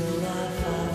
still I find.